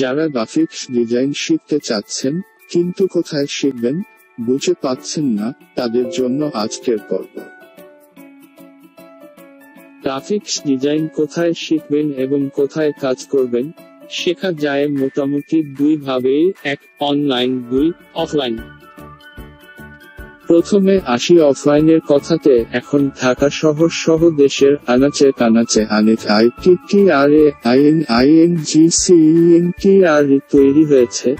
যারা graphics design শিখতে চাচ্ছেন কিন্তু কোথায় শিখবেন বুঝে পাচ্ছেন না, তাদের জন্য আজকের পর্ব। গ্রাফিক্স ডিজাইন কোথায় শিখবেন এবং কোথায় কাজ করবেন শেখা যায় মোটামুটি দুই ভাবে, এক অনলাইন, দুই অফলাইন। প্রথমে আসি অফলাইনের কথাতে। এখন ঢাকা শহর সহ দেশের আনাচে কানাচে অনেক IITR তৈরি হয়েছে,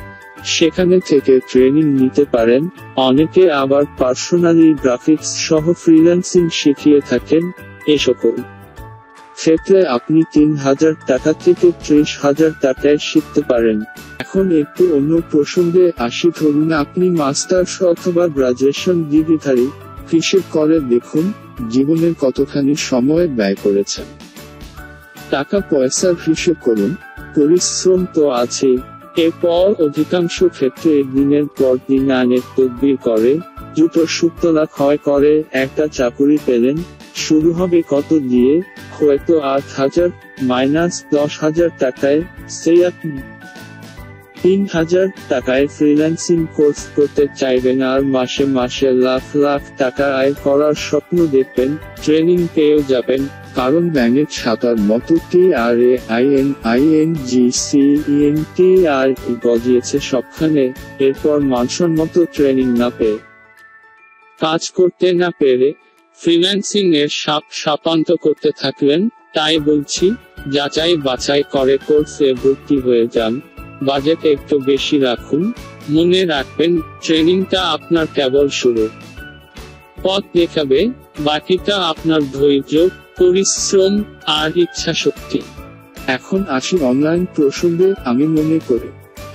সেখানে থেকে ট্রেনিং নিতে পারেন। অনেকে আবার পার্সোনালি গ্রাফিক্স সহ ফ্রিল্যান্সিং শিখিয়ে থাকেন। এসকল ক্ষেত্রে আপনি ৩,০০০ টাকা থেকে ৩০,০০০ টাকায় শিখতে পারেন। এখন একটু অন্য প্রসঙ্গে আসি। ধরুন আপনি মাস্টার্স অথবা গ্রাজুয়েশন ডিগ্রিধারী, হিসেব করে দেখুন জীবনের কতখানি সময় ব্যয় করেছেন। টাকা পয়সার হিসেব করুন, পরিশ্রম তো আছেই। এরপর অধিকাংশ ক্ষেত্রে দিনের পর দিন অনেক তদবির করে জুতো সুতলা ক্ষয় করে একটা চাকুরি পেলেন। শুরু হবে কত দিয়ে, হয়তো ৮,০০০ - ১০,০০০ টাকায়, সেই আপনি ৩,০০০ টাকায় ফ্রিল্যান্সিং কোর্স করতে চাইবেন আর মাসে মাসে লাখ লাখ টাকা আয় করার স্বপ্ন দেখবেন। ট্রেনিং পেয়েও যাবেন, কারণ ব্যাঙের ছাতার মতো TRAININGCENTR গজিয়েছে সবখানে। এরপর মানসম্মত মতো ট্রেনিং না পেয়ে, কাজ করতে না পেরে ফ্রিল্যান্সিং এর সাপান্ত করতে থাকলেন। তাই বলছি, যাচাই বাছাই করে কোর্সে ভর্তি হয়ে যান, বাজেট একটু বেশি রাখুন। মনে রাখবেন, ট্রেনিংটা আপনার কেবল শুরু, পথ দেখাবে, বাকিটা আপনার ধৈর্য, পরিশ্রম আর ইচ্ছা শক্তি। এখন আসি অনলাইন প্রসঙ্গে। আমি মনে করি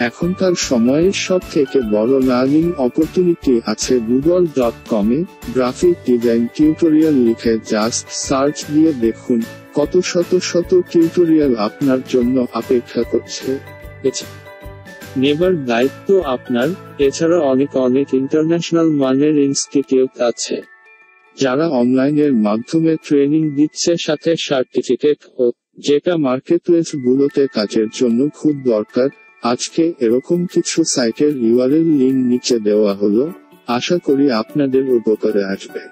এখনকার সময়ে সব থেকে বড় লার্নিং অপরচুনিটি আছে google.com-এ। গ্রাফিক ডিজাইন টিউটোরিয়াল লিখে জাস্ট সার্চ দিয়ে দেখুন কত শত শত টিউটোরিয়াল আপনার জন্য অপেক্ষা করছে। নেবার দায়িত্ব আপনার। এছাড়া অনেক ইন্টারন্যাশনাল মানের ইনস্টিটিউট আছে যারা অনলাইনের মাধ্যমে ট্রেনিং দিচ্ছে, সাথে সার্টিফিকেট, যেটা মার্কেটপ্লেস গুলোতে কাজের জন্য খুব দরকার। আজকে এরকম কিছু সাইটের URL লিংক নিচে দেওয়া হলো, আশা করি আপনাদের উপকারে আসবে।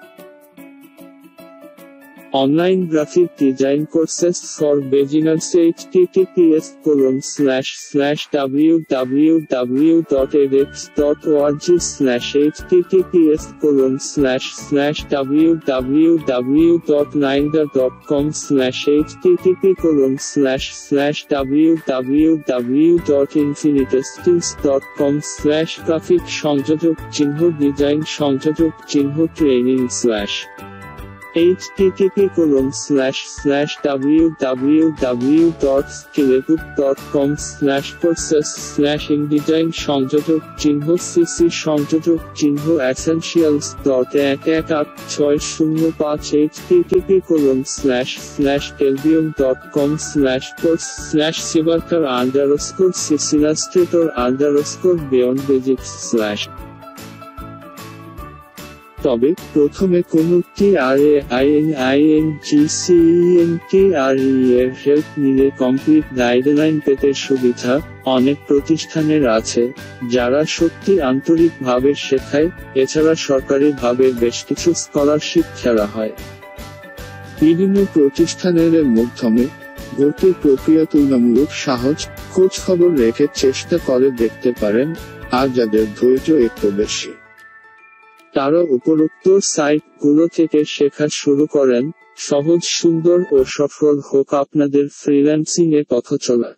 Online graphic design courses for beginners https://www.edx.org/edx/www.9.com/http://www.9.com/www.infinityskills.com/graphic http://www.process/indian-process/www.skillbook.com/process/indian-process/11805 http://delbium.com/process/silverker_sysilastrator_beyond basics/. তবে প্রথমে কোন TRAININGCENTRE এর হেল্প নিলে কমপ্লিট গাইডলাইন পেতে সুবিধা। অনেক প্রতিষ্ঠানের আছে যারা সত্যি আন্তরিকভাবে শেখায়। এছাড়া সরকারিভাবে বেশ কিছু স্কলারশিপ ছাড়া হয়। বিভিন্ন প্রতিষ্ঠানের মাধ্যমে ভর্তি প্রক্রিয়া তুলনামূলক সহজ। খোঁজ খবর রেখে চেষ্টা করে দেখতে পারেন। আর যাদের ধৈর্য একটু বেশি, তারা উপরোক্ত সাইটগুলো থেকে শেখা শুরু করেন। সহজ, সুন্দর ও সফল হোক আপনাদের ফ্রিল্যান্সিং এ পথ চলা।